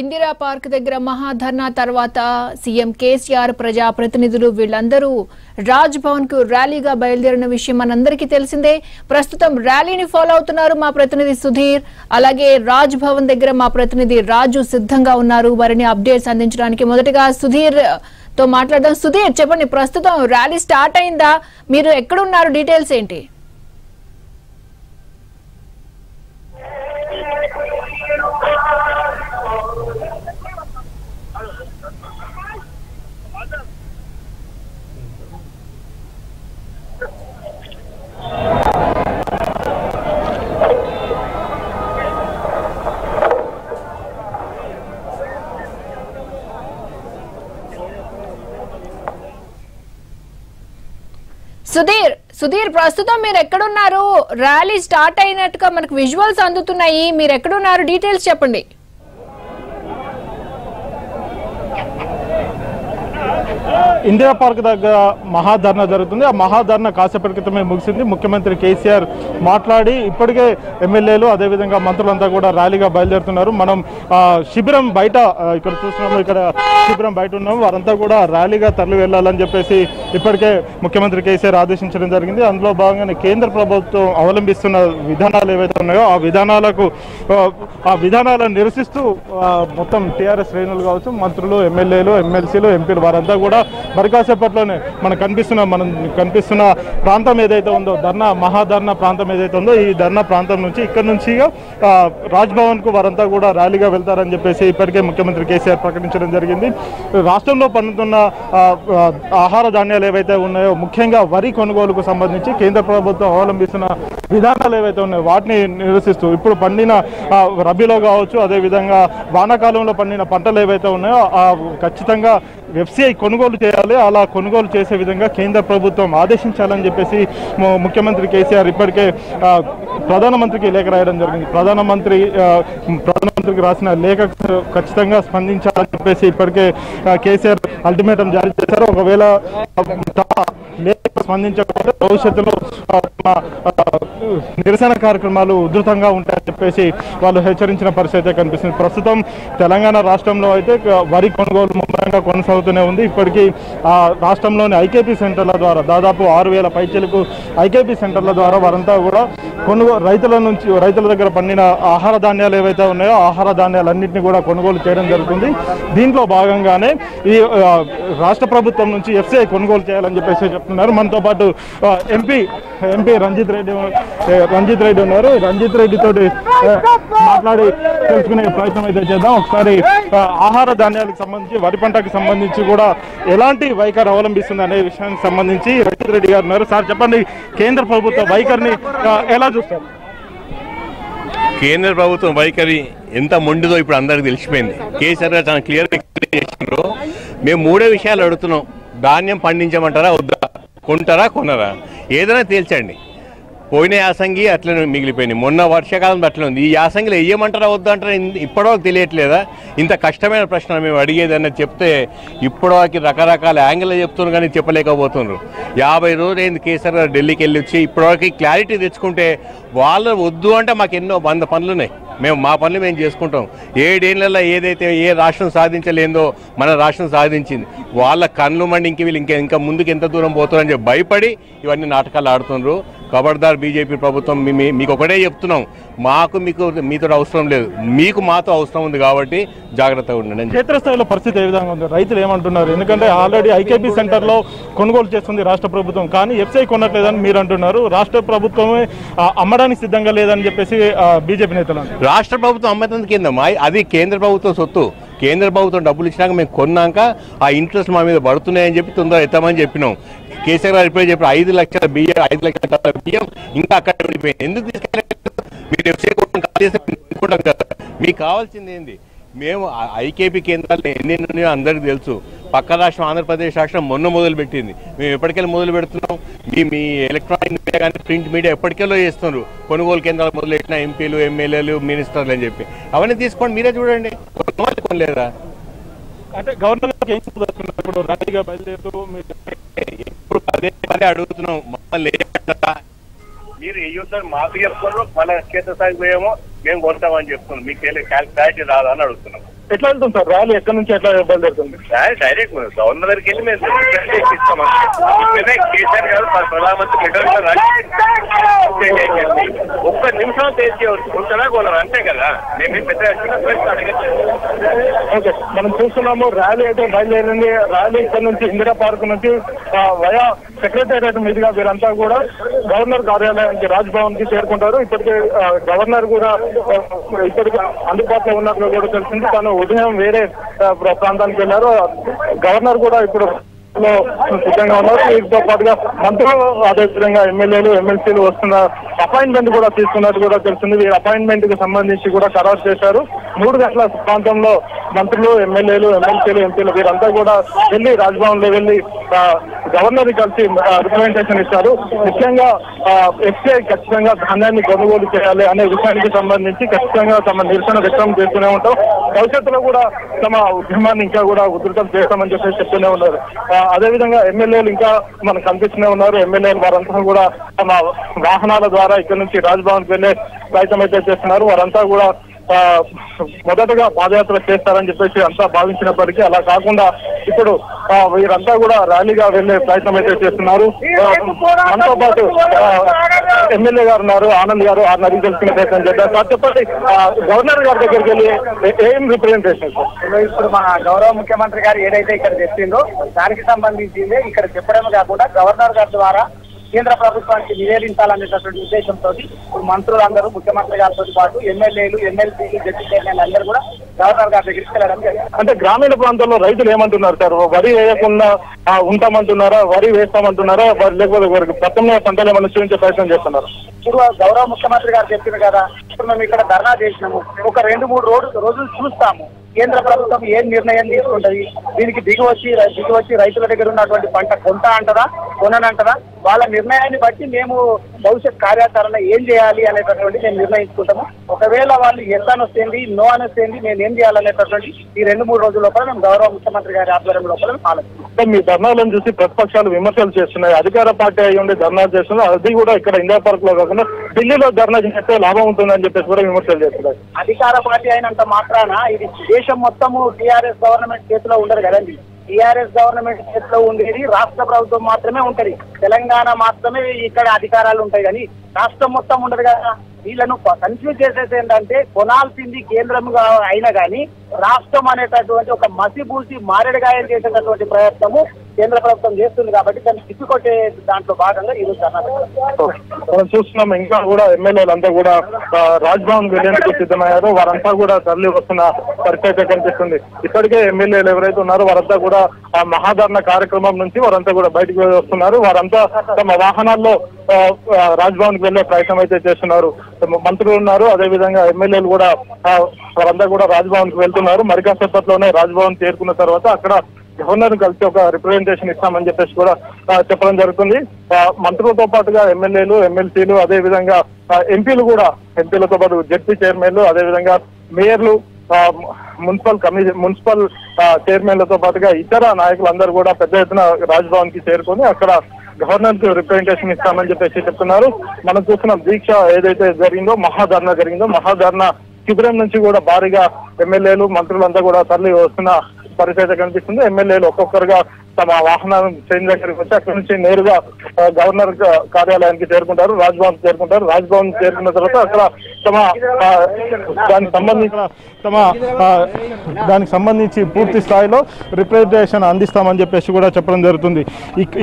ఇందిరాపార్క్ దగ్గర మహాధర్నా తర్వాత సీఎం కేసీఆర్ ప్రజాప్రతినిధులు వీళ్ళందరూ రాజ్ భవన్ కు ర్యాలీగా బయలుదేరిన విషయం మనందరికీ తెలిసిందే. ప్రస్తుతం ర్యాలీని ఫాలో అవుతున్నారు మా ప్రతినిధి సుధీర్, అలాగే రాజ్ భవన్ దగ్గర మా ప్రతినిధి రాజు సిద్ధంగా ఉన్నారు వారిని అప్డేట్స్ అందించడానికి. మొదటగా సుధీర్ తో మాట్లాడదాం. సుధీర్ చెప్పండి, ప్రస్తుతం ర్యాలీ స్టార్ట్ అయిందా? మీరు ఎక్కడున్నారు? డీటెయిల్స్ ఏంటి? సుధీర్ ప్రస్తుతం మీరు ఎక్కడున్నారు? ర్యాలీ స్టార్ట్ అయినట్టుగా మనకు విజువల్స్ అందుతున్నాయి, మీరు ఎక్కడున్నారు? డీటెయిల్స్ చెప్పండి. ఇందిరా పార్క్ దగ్గర మహాధర్నా జరుగుతుంది. ఆ మహాధర్నా కాసేపటి క్రితమే ముగిసింది. ముఖ్యమంత్రి కేసీఆర్ మాట్లాడి ఇప్పటికే ఎమ్మెల్యేలు అదేవిధంగా మంత్రులంతా కూడా ర్యాలీగా బయలుదేరుతున్నారు. మనం శిబిరం బయట ఇక్కడ చూస్తున్నాము, ఇక్కడ శిబిరం బయట ఉన్నాము. వారంతా కూడా ర్యాలీగా తరలి వెళ్ళాలని చెప్పేసి ఇప్పటికే ముఖ్యమంత్రి కేసీఆర్ ఆదేశించడం జరిగింది. అందులో భాగంగానే కేంద్ర ప్రభుత్వం అవలంబిస్తున్న విధానాలు ఏవైతే ఉన్నాయో ఆ విధానాలను నిరసిస్తూ మొత్తం టీఆర్ఎస్ శ్రేణులు కావచ్చు, మంత్రులు, ఎమ్మెల్యేలు, ఎమ్మెల్సీలు, ఎంపీలు వారంతా కూడా మరి కాసేపట్లోనే మనం కనిపిస్తున్న ప్రాంతం ఏదైతే ఉందో, ధర్నా మహాధర్నా ప్రాంతం ఏదైతే ఉందో, ఈ ధర్నా ప్రాంతం నుంచి ఇక్కడ నుంచి రాజ్ భవన్కు వారంతా కూడా ర్యాలీగా వెళ్తారని చెప్పేసి ఇప్పటికే ముఖ్యమంత్రి కేసీఆర్ ప్రకటించడం జరిగింది. రాష్ట్రంలో పండుతున్న ఆహార ధాన్యాలు ఏవైతే ఉన్నాయో, ముఖ్యంగా వరి కొనుగోలుకు సంబంధించి కేంద్ర ప్రభుత్వం అవలంబిస్తున్న విధానాలు ఏవైతే ఉన్నాయో వాటిని నిరసిస్తూ ఇప్పుడు పండిన రబీలో కావచ్చు, అదేవిధంగా వానాకాలంలో పండిన పంటలు ఏవైతే ఉన్నాయో ఖచ్చితంగా వెబ్సైట్ కొనుగోలు చేయాలి, అలా కొనుగోలు చేసే విధంగా కేంద్ర ప్రభుత్వం ఆదేశించాలని చెప్పేసి ముఖ్యమంత్రి కేసీఆర్ ఇప్పటికే ప్రధానమంత్రికి లేఖ రాయడం జరిగింది. ప్రధానమంత్రికి రాసిన లేఖ ఖచ్చితంగా స్పందించాలని చెప్పేసి ఇప్పటికే కేసీఆర్ అల్టిమేటం జారీ చేశారు. ఒకవేళ లేఖ స్పందించకపోతే భవిష్యత్తులో నిరసన కార్యక్రమాలు ఉధృతంగా ఉంటాయని చెప్పేసి వాళ్ళు హెచ్చరించిన పరిస్థితి అయితే కనిపిస్తుంది. ప్రస్తుతం తెలంగాణ రాష్ట్రంలో అయితే వరి కొనుగోలు ముమ్మరంగా కొనసాగుతూనే ఉంది. ఇప్పటికీ రాష్ట్రంలోని ఐకేపీ సెంటర్ల ద్వారా దాదాపు 6000 పైచలకు ఐకేపీ సెంటర్ల ద్వారా వారంతా కూడా రైతుల దగ్గర పండిన ఆహార ధాన్యాలు ఏవైతే ఉన్నాయో ఆహార ధాన్యాలన్నింటినీ కూడా కొనుగోలు చేయడం జరుగుతుంది. దీంట్లో భాగంగానే ఈ రాష్ట్ర ప్రభుత్వం నుంచి ఎఫ్సిఐ కొనుగోలు చేయాలని చెప్పేసి చెప్తున్నారు. మనతో పాటు ఎంపీ రంజిత్ రెడ్డి ఉన్నారు. రంజిత్ రెడ్డితో మాట్లాడి తెలుసుకునే ప్రయత్నం అయితే చేద్దాం. ఒకసారి ఆహార ధాన్యాలకు సంబంధించి, వరి పంటకు సంబంధించి కూడా ఎలాంటి వైఖరి అవలంబిస్తుంది అనే విషయానికి సంబంధించి రంజిత్ రెడ్డి గారు ఉన్నారు. సార్ చెప్పండి, కేంద్ర ప్రభుత్వ వైఖరిని ఎలా చూస్తారు? కేంద్ర ప్రభుత్వం వైఖరి ఎంత మొండిదో ఇప్పుడు అందరికి తెలిసిపోయింది. కేసీఆర్ గారు చాలా క్లియర్గా ఎక్స్ప్లెయిన్ చేస్తున్నారు. మేము మూడే విషయాలు అడుగుతున్నాం. ధాన్యం పండించమంటారా వద్దా, కొంటారా కొనరా, ఏదైనా తేల్చండి. పోయిన యాసంగి అట్లనే మిగిలిపోయింది, మొన్న వర్షాకాలం అట్లనే ఉంది, ఈ యాసంగిలో వేయమంటారా వద్దంటారా ఇప్పటివరకు తెలియట్లేదా? ఇంత కష్టమైన ప్రశ్న మేము అడిగేదన్న చెప్తే ఇప్పటివరకు రకరకాల యాంగిల్లో చెప్తున్నారు కానీ చెప్పలేకపోతున్నారు. 50 రోజులు అయింది కేసీఆర్ గారు ఢిల్లీకి వెళ్ళి వచ్చి, ఇప్పటివరకు క్లారిటీ తెచ్చుకుంటే వాళ్ళు వద్దు అంటే మాకు ఎన్నో 100 పనులు ఉన్నాయి, మేము మా పనులు మేము చేసుకుంటాం. 7 ఏళ్లలో ఏదైతే ఏ రాష్ట్రం సాధించలేదో మన రాష్ట్రం సాధించింది. వాళ్ళ కళ్ళు మండి ఇంక వీళ్ళు ఇంకా ముందుకు ఎంత దూరం పోతారని చెప్పి భయపడి ఇవన్నీ నాటకాలు ఆడుతున్నారు. ఖబర్దార్ బీజేపీ ప్రభుత్వం, మీకు ఒకటే చెప్తున్నాం, మీతో అవసరం లేదు, మీకు మాతో అవసరం ఉంది కాబట్టి జాగ్రత్తగా ఉండండి. క్షేత్రస్థాయిలో పరిస్థితి ఏ విధంగా ఉంది, రైతులు ఏమంటున్నారు? ఎందుకంటే ఆల్రెడీ ఐకేపీ సెంటర్లో కొనుగోలు చేస్తుంది రాష్ట్ర ప్రభుత్వం, కానీ ఎఫ్సీఐ కొనట్లేదని మీరు అంటున్నారు. రాష్ట్ర ప్రభుత్వమే అమ్మడానికి సిద్ధంగా లేదని చెప్పేసి బీజేపీ నేతలు. రాష్ట్ర ప్రభుత్వం అమ్మేతందుకు ఏందమ్మా, అది కేంద్ర ప్రభుత్వం సొత్తు. కేంద్ర ప్రభుత్వం డబ్బులు ఇచ్చినాక మేము కొన్నాక ఆ ఇంట్రెస్ట్ మా మీద పడుతున్నాయని చెప్పి తొందరగా ఎత్తామని చెప్పినాం. కేసీఆర్ గారు ఇప్పుడే చెప్పిన 5 లక్షల బియ్యం ఇంకా అక్కడ ఉండిపోయింది. ఎందుకు తీసుకెళ్ళారు కదా, మీకు కావాల్సింది ఏంది? మేము ఐకేపీ కేంద్రాలు ఎన్నెన్నో అందరికీ తెలుసు. పక్క రాష్ట్రం ఆంధ్రప్రదేశ్ రాష్ట్రం మొన్న మొదలుపెట్టింది. మేము ఎప్పటికెళ్ళి మొదలు పెడుతున్నాం. మీ ఎలక్ట్రానిక్ మీడియా కానీ ప్రింట్ మీడియా ఎప్పటికెళ్ళో చేస్తున్నారు కొనుగోలు కేంద్రాలు మొదలెట్టిన ఎంపీలు, ఎమ్మెల్యేలు, మినిస్టర్లు అని చెప్పి. అవన్నీ తీసుకోండి, మీరే చూడండి, కొనలేదా? అంటే గవర్నమెంట్ అడుగుతున్నాం, మమ్మల్ని మీరు వేయొద్దని మాకు చెప్తున్నారు, మన క్షేత్రస్థాయికి పోయేమో మేము కొంటామని చెప్తున్నాం, మీకు క్లారిటీ రాదని అడుగుతున్నాం. ఎట్లా వెళ్తుంది సార్ ర్యాలీ? ఎక్కడి నుంచి ఎట్లా ఇబ్బంది పెడుతుంది? డైరెక్ట్ గవర్నర్ దగ్గరికి వెళ్ళి మేము కేసీఆర్ గారు ప్రధానమంత్రి ఒక్క నిమిషం తేల్చి ఉంచడాకోలరు అంతే కదా. మేము పెద్ద ఓకే మనం చూస్తున్నాము. ర్యాలీ అయితే బయలుదేరింది. ర్యాలీ ఇక్కడ నుంచి ఇందిరాపార్క్ నుంచి వయా సెక్రటేరియట్ మీదుగా వీరంతా కూడా గవర్నర్ కార్యాలయానికి రాజ్ భవన్ కి చేరుకుంటారు. ఇప్పటికే గవర్నర్ కూడా ఇప్పటికే అందుబాటులో ఉన్నట్లు కూడా తెలిసింది. తను ఉదయం వేరే ప్రాంతానికి వెళ్ళారు. గవర్నర్ కూడా ఇప్పుడు సిద్ధంగా ఉన్నారు. వీటితో పాటుగా మంత్రులు అదేవిధంగా ఎమ్మెల్యేలు ఎమ్మెల్సీలు వస్తున్న అపాయింట్మెంట్ కూడా తీసుకున్నట్టు కూడా తెలిసింది. వీరి అపాయింట్మెంట్ కు సంబంధించి కూడా ఖరారు చేశారు. 3 గంటల ప్రాంతంలో మంత్రులు ఎమ్మెల్యేలు ఎమ్మెల్సీలు ఎంపీలు వీరంతా కూడా వెళ్ళి రాజ్ భవన్ లో వెళ్ళి గవర్నర్ కలిసి రిప్రజెంటేషన్ ఇస్తారు. ముఖ్యంగా ఎఫ్సిఐ ఖచ్చితంగా ధాన్యాన్ని కొనుగోలు చేయాలి అనే విషయానికి సంబంధించి ఖచ్చితంగా తమ నిరసన వ్యక్తం చేస్తూనే ఉంటాం. భవిష్యత్తులో కూడా తమ ఉద్యమాన్ని ఇంకా కూడా ఉధృతం చేస్తామని చెప్పేసి చెప్తూనే ఉన్నారు. అదేవిధంగా ఎమ్మెల్యేలు ఇంకా మనకు కనిపిస్తూనే ఉన్నారు. ఎమ్మెల్యేలు వారంతా కూడా తమ వాహనాల ద్వారా ఇక్కడ నుంచి రాజ్ భవన్ కి వెళ్ళే ప్రయత్నం అయితే చేస్తున్నారు. వారంతా కూడా మొదటగా పాదయాత్ర చేస్తారని చెప్పేసి అంతా భావించినప్పటికీ అలా కాకుండా ఇప్పుడు వీరంతా కూడా ర్యాలీగా వెళ్లే ప్రయత్నం అయితే చేస్తున్నారు. మనతో పాటు ఎమ్మెల్యే గారు ఉన్నారు, ఆనంద్ గారు. ఆయన అడిగి తెలుసుకునే ప్రయత్నం చేస్తారు. కాకపోతే గవర్నర్ గారి దగ్గరికి వెళ్ళి ఏం రిప్రజెంటేషన్ ఇప్పుడు మన గౌరవ ముఖ్యమంత్రి గారు ఏదైతే ఇక్కడ చెప్పిందో దానికి సంబంధించింది. ఇక్కడ చెప్పడం కాకుండా గవర్నర్ గారి ద్వారా కేంద్ర ప్రభుత్వానికి నివేదించాలనేటటువంటి ఉద్దేశంతో ఇప్పుడు మంత్రులందరూ ముఖ్యమంత్రి గారితో పాటు ఎమ్మెల్యేలు ఎమ్మెల్సీలు డిప్యూటీ చైర్మన్లు అందరూ కూడా గవర్నర్ గారి దగ్గరికి వెళ్ళడం జరిగింది. అంటే గ్రామీణ ప్రాంతాల్లో రైతులు ఏమంటున్నారు సార్? వరి వేయకుండా ఉంటామంటున్నారా, వరి వేస్తామంటున్నారా, లేకపోతే ప్రత్యామ్నాయ పంటలు ఏమైనా చూపించే ప్రయత్నం చేస్తున్నారు? ఇప్పుడు గౌరవ ముఖ్యమంత్రి గారు చెప్పింది కదా, ఇప్పుడు మేము ఇక్కడ ధర్నా చేసినాము. ఒక 2-3 రోజులు చూస్తాము కేంద్ర ప్రభుత్వం ఏం నిర్ణయం తీసుకుంటది. దీనికి దిగువచ్చి రైతుల దగ్గర ఉన్నటువంటి పంట కొంత అంటారా కొనంటారా, వాళ్ళ నిర్ణయాన్ని బట్టి మేము భవిష్యత్ కార్యాచరణ ఏం చేయాలి అనేటటువంటి మేము నిర్ణయించుకుంటాము. ఒకవేళ వాళ్ళు ఎస్ అనొచ్చేది, నో అనొచ్చేది, మేము ఏం చేయాలనేటటువంటి ఈ 2-3 రోజుల లోపల మేము గౌరవ ముఖ్యమంత్రి గారి ఆధ్వర్యం లోపల ఆలోచిస్తాం. మీ ధర్నాలను చూసి ప్రతిపక్షాలు విమర్శలు చేస్తున్నాయి. అధికార పార్టీ అయ్యి ఉండి ధర్నా చేస్తున్నారు. అది కూడా ఇక్కడ ఇందిరాపార్క్ లో కాకుండా ఢిల్లీలో ధర్నా చేస్తే లాభం ఉంటుందని చెప్పేసి కూడా విమర్శలు చేస్తున్నారు. అధికార పార్టీ అయినంత మాత్రాన ఇది దేశం మొత్తము టీఆర్ఎస్ గవర్నమెంట్ చేతిలో ఉండరు కదండి. టీఆర్ఎస్ గవర్నమెంట్ చేతిలో ఉండేది రాష్ట్ర ప్రభుత్వం మాత్రమే ఉంటది. తెలంగాణ మాత్రమే ఇక్కడ అధికారాలు ఉంటాయి కానీ రాష్ట్రం మొత్తం ఉండదు కదా. వీళ్ళను కన్ఫ్యూజ్ చేసేది ఏంటంటే కొనాల్సింది కేంద్రంగా అయినా కానీ రాష్ట్రం అనేటటువంటి ఒక మసిపూసి మారేడుగాయం చేసేటటువంటి ప్రయత్నము కేంద్ర ప్రభుత్వం చేస్తుంది కాబట్టి దాన్ని తిప్పికొట్టే దాంట్లో భాగంగా ఈరోజు మనం చూస్తున్నాం. ఇంకా కూడా ఎమ్మెల్యేలంతా కూడా రాజ్ భవన్ వెళ్ళేందుకు సిద్ధమయ్యారు. వారంతా కూడా తరలి వస్తున్న పరిస్థితి కనిపిస్తుంది. ఇప్పటికే ఎమ్మెల్యేలు ఎవరైతే ఉన్నారో వారంతా కూడా ఆ మహాధరణ కార్యక్రమం నుంచి వారంతా కూడా బయటకు వస్తున్నారు. వారంతా తమ వాహనాల్లో రాజ్ భవన్ కి వెళ్లే ప్రయత్నం అయితే చేస్తున్నారు. మంత్రులు ఉన్నారు, అదేవిధంగా ఎమ్మెల్యేలు కూడా వారంతా కూడా రాజ్ భవన్ కి వెళ్తున్నారు. మరి కాసేపట్లోనే రాజ్ భవన్ చేరుకున్న తర్వాత అక్కడ గవర్నర్ కలిసి ఒక రిప్రజెంటేషన్ ఇస్తామని చెప్పేసి కూడా చెప్పడం జరుగుతుంది. మంత్రులతో పాటుగా ఎమ్మెల్యేలు ఎమ్మెల్సీలు అదేవిధంగా ఎంపీలు కూడా, ఎంపీలతో పాటు జడ్పీ చైర్మన్లు అదేవిధంగా మేయర్లు మున్సిపల్ చైర్మన్లతో పాటుగా ఇతర నాయకులందరూ కూడా పెద్ద ఎత్తున రాజ్ భవన్ కి చేరుకొని అక్కడ గవర్నర్ కి రిప్రజెంటేషన్ ఇస్తామని చెప్పేసి చెప్తున్నారు. మనం చూస్తున్న దీక్ష ఏదైతే జరిగిందో మహాధర్నా జరిగిందో మహాధర్నా శిబిరం నుంచి కూడా భారీగా ఎమ్మెల్యేలు మంత్రులంతా కూడా తరలి వస్తున్న పరిస్థితి కనిపిస్తుంది. ఎమ్మెల్యేలు ఒక్కొక్కరుగా తమ వాహనాల ట్రైన్ దగ్గరికి వచ్చి అక్కడి నుంచి నేరుగా గవర్నర్ కార్యాలయానికి చేరుకుంటారు. రాజ్ భవన్ చేరుకుంటారు. రాజ్ భవన్ చేరుకున్న తర్వాత అక్కడ దానికి సంబంధించి పూర్తి స్థాయిలో రిప్రజెంటేషన్ అందిస్తామని చెప్పేసి కూడా చెప్పడం జరుగుతుంది.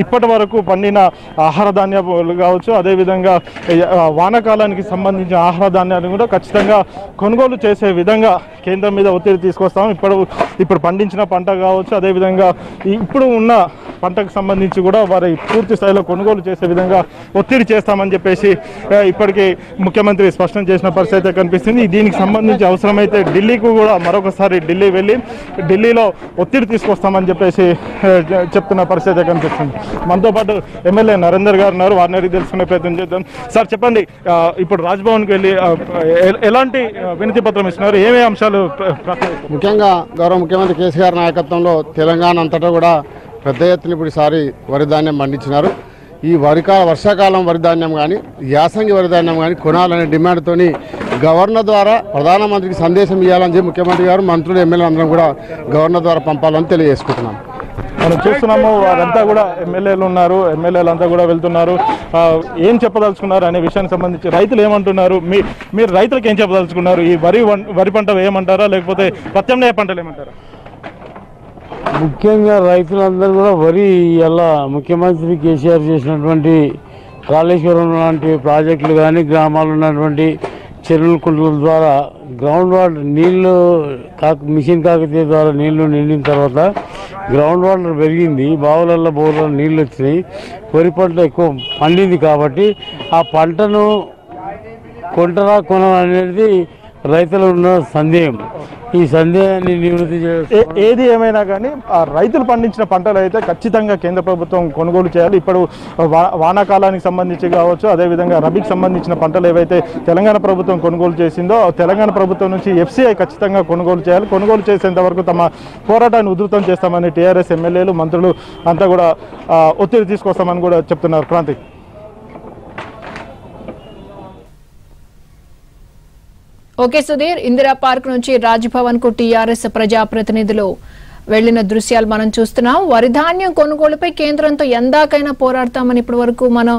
ఇప్పటి వరకు పండిన ఆహార ధాన్యాలు కావచ్చు, అదేవిధంగా వానాకాలానికి సంబంధించిన ఆహార ధాన్యాలను కూడా ఖచ్చితంగా కొనుగోలు చేసే విధంగా కేంద్రం మీద ఒత్తిడి తీసుకొస్తాం. ఇప్పుడు పండించిన పంట కావచ్చు, అదేవిధంగా ఇప్పుడు ఉన్న పంటకు సంబంధించి కూడా వారి పూర్తి స్థాయిలో కొనుగోలు చేసే విధంగా ఒత్తిడి చేస్తామని చెప్పేసి ఇప్పటికీ ముఖ్యమంత్రి స్పష్టం చేసిన పరిస్థితి కనిపిస్తుంది. దీనికి సంబంధించి అవసరమైతే ఢిల్లీకి కూడా మరొకసారి ఢిల్లీ వెళ్ళి ఢిల్లీలో ఒత్తిడి తీసుకొస్తామని చెప్పేసి చెప్తున్న పరిస్థితి కనిపిస్తుంది. మనతో పాటు ఎమ్మెల్యే నరేందర్ గారు ఉన్నారు. వారిని అడిగి తెలుసుకునే ప్రయత్నం చేద్దాం. సార్ చెప్పండి, ఇప్పుడు రాజ్ భవన్కి వెళ్ళి ఎలాంటి వినతి పత్రం ఇస్తున్నారు? ఏమేమి అంశాలు? ముఖ్యంగా గౌరవ ముఖ్యమంత్రి కేసీఆర్ నాయకత్వంలో తెలంగాణ అంతటా కూడా పెద్ద ఎత్తున ఇప్పుడు ఈసారి వరి ధాన్యం పండించినారు. ఈ వర్షాకాలం వరిధాన్యం కానీ యాసంగి వరిధాన్యం కానీ కొనాలనే డిమాండ్తో గవర్నర్ ద్వారా ప్రధానమంత్రికి సందేశం ఇవ్వాలని చెప్పి ముఖ్యమంత్రి గారు మంత్రులు ఎమ్మెల్యే అందరం కూడా గవర్నర్ ద్వారా పంపాలని తెలియజేసుకుంటున్నాం. మనం చూస్తున్నాము వారంతా కూడా ఎమ్మెల్యేలు ఉన్నారు, ఎమ్మెల్యేలు అంతా కూడా వెళ్తున్నారు. ఏం చెప్పదలుచుకున్నారు అనే విషయానికి సంబంధించి రైతులు ఏమంటున్నారు, మీరు రైతులకు ఏం చెప్పదలుచుకున్నారు? ఈ వరి పంట ఏమంటారా లేకపోతే ప్రత్యామ్నాయ పంటలు ఏమంటారా? ముఖ్యంగా రైతులందరూ కూడా వరి ఇలా ముఖ్యమంత్రి కేసీఆర్ చేసినటువంటి కాళేశ్వరం లాంటి ప్రాజెక్టులు కానీ గ్రామాలు ఉన్నటువంటి చెరువుల కుంటల ద్వారా గ్రౌండ్ వాటర్ నీళ్లు మిషన్ కాకతీయ ద్వారా నీళ్లు నిండిన తర్వాత గ్రౌండ్ వాటర్ పెరిగింది, బావులల్లో బోర్లలో నీళ్ళు వచ్చినాయి, వరి పంట ఎక్కువ పండింది. కాబట్టి ఆ పంటను కొంటరా కొన అనేది రైతులు ఉన్న సందేహం. ఈ సందేహాన్ని నివృత్తి ఏది ఏమైనా కానీ ఆ రైతులు పండించిన పంటలు అయితే ఖచ్చితంగా కేంద్ర ప్రభుత్వం కొనుగోలు చేయాలి. ఇప్పుడు వానాకాలానికి సంబంధించి కావచ్చు, అదేవిధంగా రబీకి సంబంధించిన పంటలు ఏవైతే తెలంగాణ ప్రభుత్వం కొనుగోలు చేసిందో తెలంగాణ ప్రభుత్వం నుంచి ఎఫ్సీఐ ఖచ్చితంగా కొనుగోలు చేయాలి. కొనుగోలు చేసేంత వరకు తమ పోరాటాన్ని ఉధృతం చేస్తామని టీఆర్ఎస్ ఎమ్మెల్యేలు మంత్రులు అంతా కూడా ఒత్తిడి తీసుకొస్తామని కూడా చెప్తున్నారు. క్రాంతి ఓకే సుధీర్, ఇందిరా పార్క్ నుంచి రాజ్ భవన్ కు టీఆర్ఎస్ ప్రజాప్రతినిధులు వెళ్లిన దృశ్యాలు మనం చూస్తున్నాం. వరిధాన్యం కొనుగోలుపై కేంద్రంతో ఎందాకైనా పోరాడతామని ఇప్పటి వరకు మనం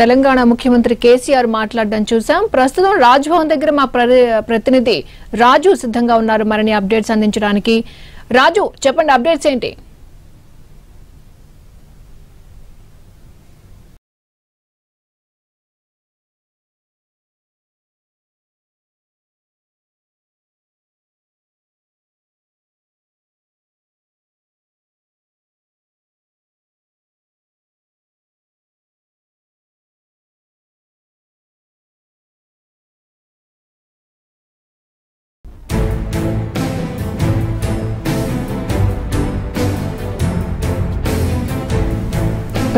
తెలంగాణ ముఖ్యమంత్రి కేసీఆర్ మాట్లాడడం చూసాం. ప్రస్తుతం రాజ్ భవన్ దగ్గర మా ప్రతినిధి రాజు సిద్ధంగా ఉన్నారు మరిన్ని అప్డేట్స్ అందించడానికి. రాజు చెప్పండి, అప్డేట్స్ ఏంటి?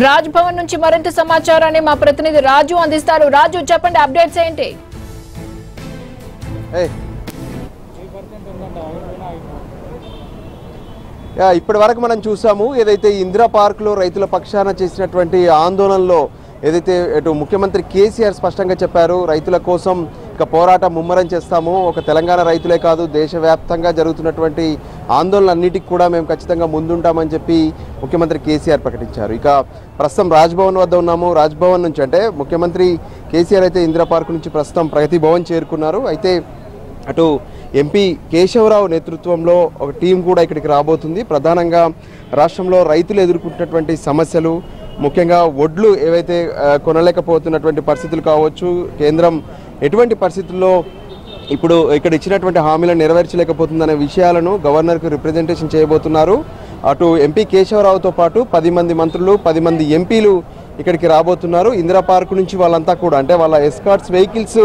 రాజ్ భవన్ నుంచి మరింత సమాచారాన్ని మా ప్రతినిధి రాజు అందిస్తారు. రాజు చెప్పండి, అప్డేట్స్ ఏంటి? ఇప్పటి వరకు మనం చూసాము ఏదైతే ఇందిరా పార్క్ లో రైతుల పక్షాన చేసినటువంటి ఆందోళనలో ఏదైతే ఇటు ముఖ్యమంత్రి కేసీఆర్ స్పష్టంగా చెప్పారు, రైతుల కోసం ఇక పోరాటం ముమ్మరం చేస్తాము, ఒక తెలంగాణ రైతులే కాదు దేశవ్యాప్తంగా జరుగుతున్నటువంటి ఆందోళనలన్నిటికీ కూడా మేము ఖచ్చితంగా ముందుంటామని చెప్పి ముఖ్యమంత్రి కేసీఆర్ ప్రకటించారు. ఇక ప్రస్తుతం రాజ్ భవన్ వద్ద ఉన్నాము. రాజ్ భవన్ నుంచి అంటే ముఖ్యమంత్రి కేసీఆర్ అయితే ఇందిరా పార్క్ నుంచి ప్రస్తుతం ప్రగతి భవన్ చేరుకున్నారు. అయితే అటు ఎంపీ కేశవరావు నేతృత్వంలో ఒక టీం కూడా ఇక్కడికి రాబోతుంది. ప్రధానంగా రాష్ట్రంలో రైతులు ఎదుర్కొంటున్నటువంటి సమస్యలు, ముఖ్యంగా వడ్లు ఏవైతే కొనలేకపోతున్నటువంటి పరిస్థితులు కావచ్చు, కేంద్రం ఎటువంటి పరిస్థితుల్లో ఇప్పుడు ఇక్కడ ఇచ్చినటువంటి హామీలను నెరవేర్చలేకపోతుందనే విషయాలను గవర్నర్కు రిప్రజెంటేషన్ చేయబోతున్నారు. అటు ఎంపీ కేశవరావుతో పాటు 10 మంది మంత్రులు, 10 మంది ఎంపీలు ఇక్కడికి రాబోతున్నారు. ఇందిరా పార్క్ నుంచి వాళ్ళంతా కూడా అంటే వాళ్ళ ఎస్కార్ట్స్ వెహికల్స్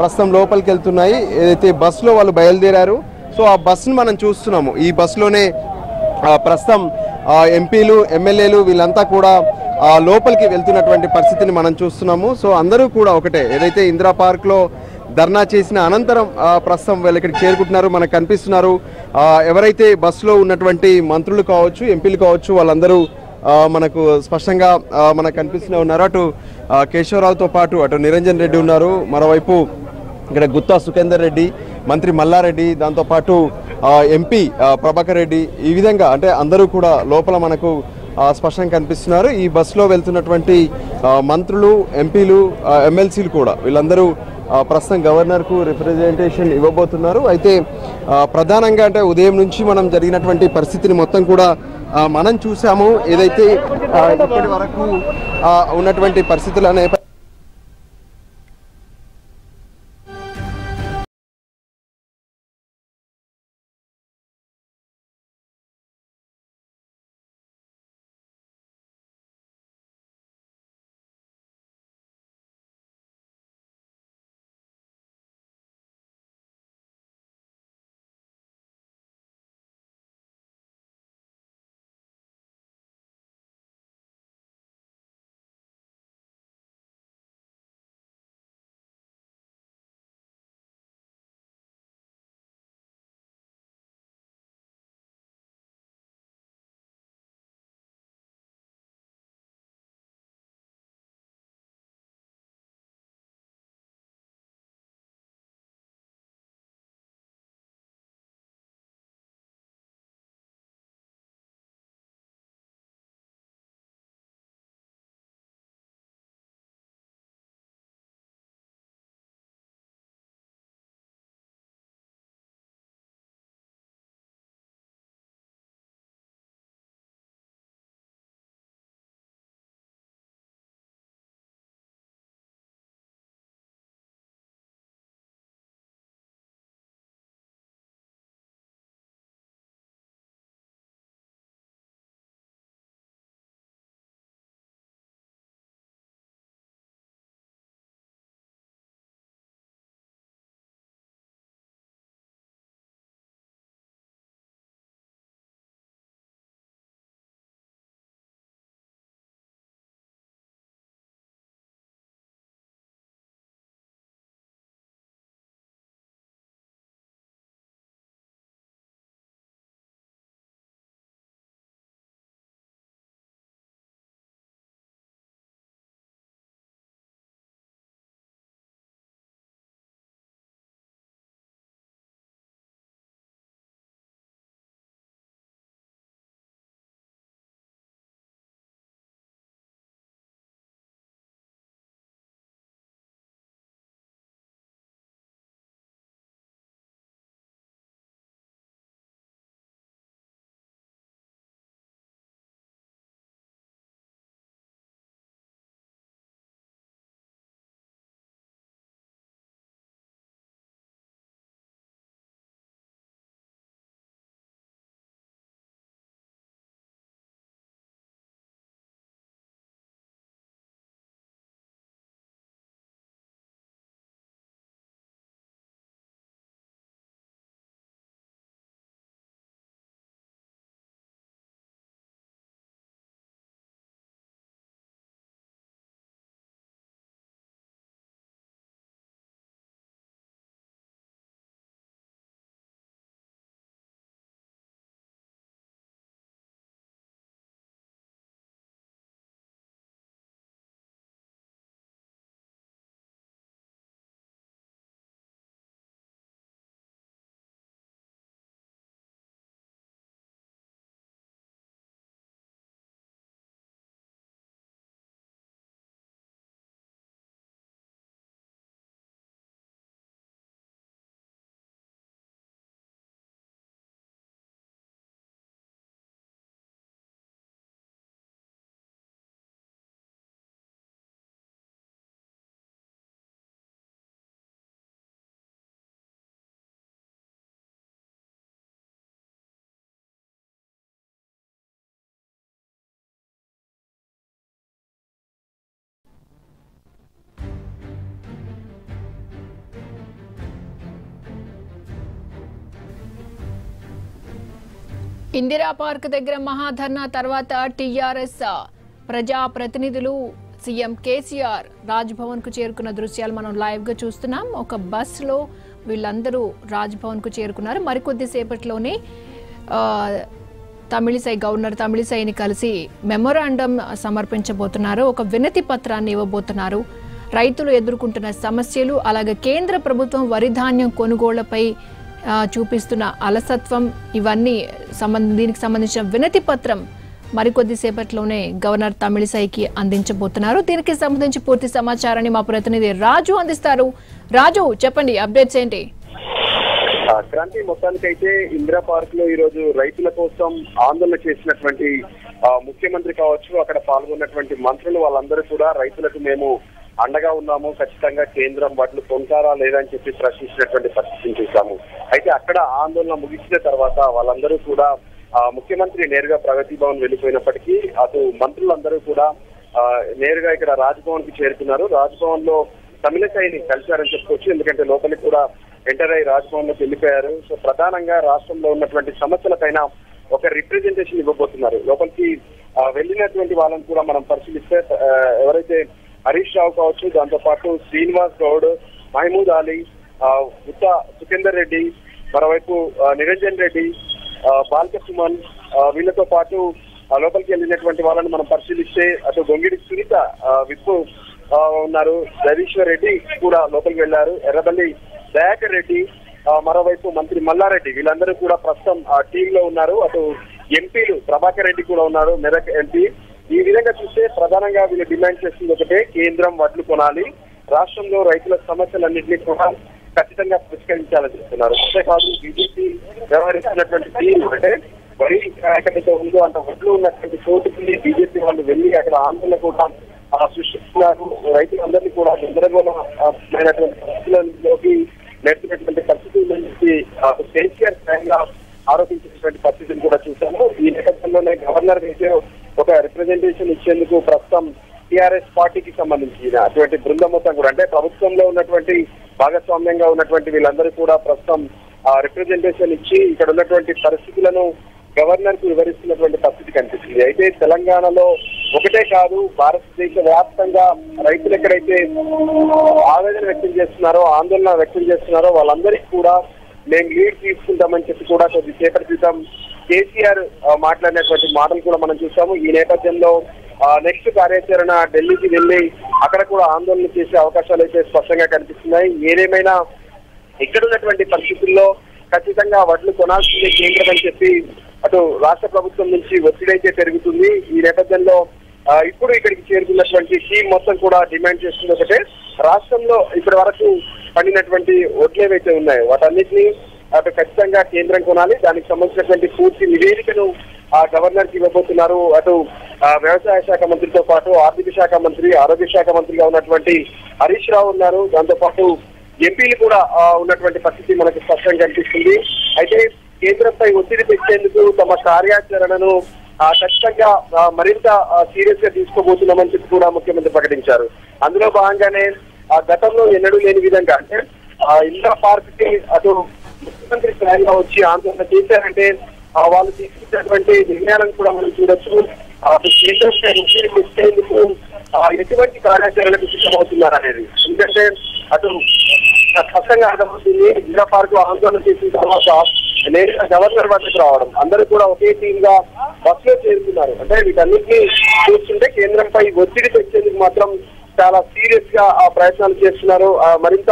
ప్రస్తుతం లోపలికి వెళ్తున్నాయి. ఏదైతే బస్సులో వాళ్ళు బయలుదేరారు, సో ఆ బస్సును మనం చూస్తున్నాము. ఈ బస్సులోనే ప్రస్తుతం ఎంపీలు, ఎమ్మెల్యేలు వీళ్ళంతా కూడా లోపలికి వెళ్తున్నటువంటి పరిస్థితిని మనం చూస్తున్నాము. సో అందరూ కూడా ఒకటే ఏదైతే ఇందిరా పార్క్లో ధర్నా చేసిన అనంతరం ప్రస్తుతం వీళ్ళు ఇక్కడికి చేరుకుంటున్నారు, మనకు కనిపిస్తున్నారు. ఎవరైతే బస్సులో ఉన్నటువంటి మంత్రులు కావచ్చు, ఎంపీలు కావచ్చు, వాళ్ళందరూ మనకు స్పష్టంగా మనకు కనిపిస్తూనే ఉన్నారు. అటు కేశవరావుతో పాటు అటు నిరంజన్ రెడ్డి ఉన్నారు, మరోవైపు ఇక్కడ గుత్తా సుఖేందర్ రెడ్డి, మంత్రి మల్లారెడ్డి, దాంతోపాటు ఎంపీ ప్రభాకర్ రెడ్డి, ఈ విధంగా అంటే అందరూ కూడా లోపల మనకు స్పష్టంగా కనిపిస్తున్నారు. ఈ బస్సులో వెళ్తున్నటువంటి మంత్రులు, ఎంపీలు, ఎమ్మెల్సీలు కూడా వీళ్ళందరూ ప్రస్తుతం గవర్నర్కు రిప్రజెంటేషన్ ఇవ్వబోతున్నారు. అయితే ప్రధానంగా అంటే ఉదయం నుంచి మనం జరిగినటువంటి పరిస్థితిని మొత్తం కూడా మనం చూసాము. ఏదైతే ఇప్పటి వరకు ఉన్నటువంటి పరిస్థితులు అనే ఇందిరాపార్క్ దగ్గర మహాధర్నా తర్వాత టీఆర్ఎస్ ప్రజా ప్రతినిధులు సీఎం కేసీఆర్ రాజ్ భవన్ కు చేరుకున్న దృశ్యాలు మనం లైవ్ గా చూస్తున్నాం. ఒక బస్ లో వీళ్ళందరూ రాజ్ భవన్ కు చేరుకున్నారు. మరికొద్ది సేపట్లోనే గవర్నర్ తమిళిసైని కలిసి మెమోరాండం సమర్పించబోతున్నారు. ఒక వినతి పత్రాన్ని ఇవ్వబోతున్నారు. రైతులు ఎదుర్కొంటున్న సమస్యలు, అలాగే కేంద్ర ప్రభుత్వం వరి ధాన్యం కొనుగోళ్లపై చూపిస్తున్న అలసత్వం, ఇవన్నీ దీనికి సంబంధించిన వినతి పత్రం మరికొద్ది సేపట్లోనే గవర్నర్ తమిళిసైకి అందించబోతున్నారు. దీనికి సంబంధించి పూర్తి సమాచారాన్ని మా ప్రతినిధి రాజు అందిస్తారు. రాజు, చెప్పండి, అప్డేట్స్ ఏంటి? క్రాంతి, మొత్తానికైతే ఇందిరా పార్క్ లో ఈ రోజు రైతుల కోసం ఆందోళన చేసినటువంటి ముఖ్యమంత్రి కావచ్చు, అక్కడ పాల్గొన్నటువంటి మంత్రులు, వాళ్ళందరూ కూడా రైతులకు మేము అండగా ఉన్నాము, ఖచ్చితంగా కేంద్రం వాటిని పొందారా లేదా అని చెప్పి ప్రశ్నించినటువంటి పరిస్థితిని చూసాము. అయితే అక్కడ ఆందోళన ముగిసిన తర్వాత వాళ్ళందరూ కూడా ముఖ్యమంత్రి నేరుగా ప్రగతి భవన్ వెళ్ళిపోయినప్పటికీ అటు మంత్రులందరూ కూడా నేరుగా ఇక్కడ రాజ్ భవన్ కి చేరుకున్నారు. రాజ్ భవన్ లో తమిళిసైని కలిశారని చెప్పుకోవచ్చు. ఎందుకంటే లోపలికి కూడా ఎంటర్ అయ్యి రాజ్ భవన్ లోకి వెళ్ళిపోయారు. సో ప్రధానంగా రాష్ట్రంలో ఉన్నటువంటి సమస్యలపైన ఒక రిప్రజెంటేషన్ ఇవ్వబోతున్నారు. లోపలికి వెళ్ళినటువంటి వాళ్ళని కూడా మనం పరిశీలిస్తే ఎవరైతే హరీష్ రావు కావచ్చు, దాంతో పాటు శ్రీనివాస్ గౌడ్, మహమూద్ అలీ, ఉత్తా సుఖేందర్ రెడ్డి, మరోవైపు నిరంజన్ రెడ్డి, బాలకృష్ణన్, వీళ్ళతో పాటు లోపలికి వెళ్ళినటువంటి వాళ్ళని మనం పరిశీలిస్తే అటు గొంగిడి సునీత విప్పు ఉన్నారు, జగదీశ్వర్ రెడ్డి కూడా లోపలికి వెళ్లారు, ఎర్రబల్లి దయాకర్ రెడ్డి, మరోవైపు మంత్రి మల్లారెడ్డి, వీళ్ళందరూ కూడా ప్రస్తుతం ఆ టీమ్ లో ఉన్నారు. అటు ఎంపీలు ప్రభాకర్ రెడ్డి కూడా ఉన్నారు, మెదక్ ఎంపీ. ఈ విధంగా చూస్తే ప్రధానంగా వీళ్ళు డిమాండ్ చేస్తుంది ఒకటే, కేంద్రం వడ్లు కొనాలి, రాష్ట్రంలో రైతుల సమస్యలన్నింటినీ కూడా ఖచ్చితంగా పరిష్కరించాలని చెప్తున్నారు. అంతేకాదు బీజేపీ వ్యవహరిస్తున్నటువంటి తీరు అంటే వరి ఎక్కడైతే ఉందో అంత వడ్లు ఉన్నటువంటి చోటుకి బీజేపీ వాళ్ళు వెళ్ళి అక్కడ ఆందోళన కూడా సృష్టిస్తున్నారు. రైతులందరినీ కూడా గందరగోళమైనటువంటి పరిస్థితులలోకి నేర్చుకున్నటువంటి పరిస్థితుల నుంచి కేసీఆర్ స్వయంగా ఆరోపించినటువంటి పరిస్థితిని కూడా చూశాము. ఈ నేపథ్యంలోనే గవర్నర్ అయితే ఒక రిప్రజెంటేషన్ ఇచ్చేందుకు ప్రస్తుతం టీఆర్ఎస్ పార్టీకి సంబంధించిన అటువంటి బృందం మొత్తం కూడా, అంటే ప్రభుత్వంలో ఉన్నటువంటి భాగస్వామ్యంగా ఉన్నటువంటి వీళ్ళందరూ కూడా ప్రస్తుతం రిప్రజెంటేషన్ ఇచ్చి ఇక్కడ ఉన్నటువంటి పరిస్థితులను గవర్నర్ కు వివరిస్తున్నటువంటి పరిస్థితి కనిపిస్తుంది. అయితే తెలంగాణలో ఒకటే కాదు, భారతదేశ వ్యాప్తంగా రైతులు ఎక్కడైతే ఆవేదన వ్యక్తం చేస్తున్నారో, ఆందోళన వ్యక్తం చేస్తున్నారో వాళ్ళందరికీ కూడా మేము లీడ్ తీసుకుంటామని చెప్పి కూడా కొద్దిసేపటి క్రితం కేసీఆర్ మాట్లాడినటువంటి మాటలు కూడా మనం చూసాము. ఈ నేపథ్యంలో నెక్స్ట్ కార్యాచరణ ఢిల్లీకి వెళ్ళి అక్కడ కూడా ఆందోళన చేసే అవకాశాలు అయితే స్పష్టంగా కనిపిస్తున్నాయి. ఏదేమైనా ఇక్కడ ఉన్నటువంటి పరిస్థితుల్లో ఖచ్చితంగా వడ్లు కొనాల్సిందే కేంద్రం అని చెప్పి అటు రాష్ట్ర ప్రభుత్వం నుంచి ఒత్తిడి అయితే పెరుగుతుంది. ఈ నేపథ్యంలో ఇప్పుడు ఇక్కడికి చేరుకున్నటువంటి టీం మొత్తం కూడా డిమాండ్ చేస్తుంది ఒకటే, రాష్ట్రంలో ఇప్పటి వరకు పండినటువంటి ఓట్లు ఏవైతే ఉన్నాయో వాటన్నిటినీ అటు ఖచ్చితంగా కేంద్రం కొనాలి. దానికి సంబంధించినటువంటి పూర్తి నివేదికను ఆ గవర్నర్కి ఇవ్వబోతున్నారు. అటు వ్యవసాయ శాఖ మంత్రితో పాటు ఆర్థిక శాఖ మంత్రి, ఆరోగ్య శాఖ మంత్రిగా ఉన్నటువంటి హరీష్ రావు ఉన్నారు, దాంతోపాటు ఎంపీలు కూడా ఉన్నటువంటి పరిస్థితి మనకు స్పష్టంగా కనిపిస్తుంది. అయితే కేంద్రంపై ఒత్తిడి తెచ్చేందుకు తమ కార్యాచరణను ఖచ్చితంగా మరింత సీరియస్ గా తీసుకోబోతున్నామని చెప్పి కూడా ముఖ్యమంత్రి ప్రకటించారు. అందులో భాగంగానే గతంలో ఎన్నడూ లేని విధంగా, అంటే ఇందిరా పార్క్ కి అటు ముఖ్యమంత్రి స్వయంగా వచ్చి ఆందోళన చేశారంటే వాళ్ళు తీసుకున్నటువంటి నిర్ణయాలను కూడా మనం చూడొచ్చు. కేంద్రంపై ఒత్తిడి తెచ్చేందుకు ఎటువంటి కార్యాచరణకు సిద్ధమవుతున్నారు అనేది, ఎందుకంటే అటు స్పష్టంగా అర్థమవుతుంది. ఇందిరా పార్క్ లో ఆందోళన చేసిన తర్వాత నేరుగా గవర్నర్ వద్దకు రావడం, అందరూ కూడా ఒకే టీమ్ గా బస్ లో చేరుతున్నారు. అంటే వీటన్నిటినీ చూస్తుంటే కేంద్రంపై ఒత్తిడి తెచ్చేందుకు మాత్రం చాలా సీరియస్ గా ప్రయత్నాలు చేస్తున్నారు. మరింత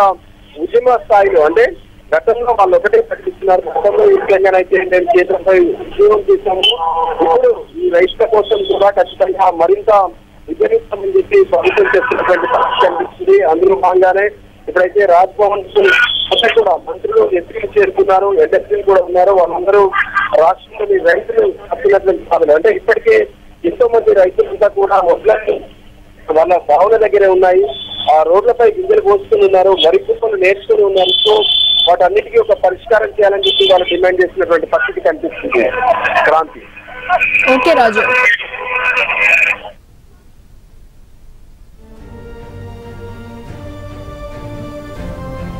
ఉద్యమ స్థాయిలో, అంటే గతంలో వాళ్ళు ఒకటే ప్రకటిస్తున్నారు, గతంలో ఈ విధంగా అయితే మేము కేంద్రంపై ఉద్యోగం చేశాము, ఇప్పుడు ఈ రైతుల కోసం కూడా ఖచ్చితంగా మరింత విజయనిస్తామని చెప్పి ప్రభుత్వం చేస్తున్నటువంటి పరిస్థితి కనిపిస్తుంది. అందులో భాగంగానే ఇప్పుడైతే రాజ్ భవన్ కూడా మంత్రులు, ఎంపీలు చేరుకున్నారు, ఎస్ఎస్పీలు కూడా ఉన్నారు. వాళ్ళందరూ రాష్ట్రంలోని రైతులు అత్యున్నటువంటి, అంటే ఇప్పటికే ఎంతో మంది రైతులంతా కూడా వడ్లని వాళ్ళ బావుల దగ్గరే ఉన్నాయి, ఆ రోడ్లపై గింజలు పోసుకుని ఉన్నారు, వరి కుప్పలు నేర్చుకుని ఉన్నారు. సో వాటన్నిటికీ ఒక పరిష్కారం చేయాలని చెప్పి వాళ్ళు డిమాండ్ చేసినటువంటి పరిస్థితి కనిపిస్తుంది. క్రాంతి, ఓకే రాజు.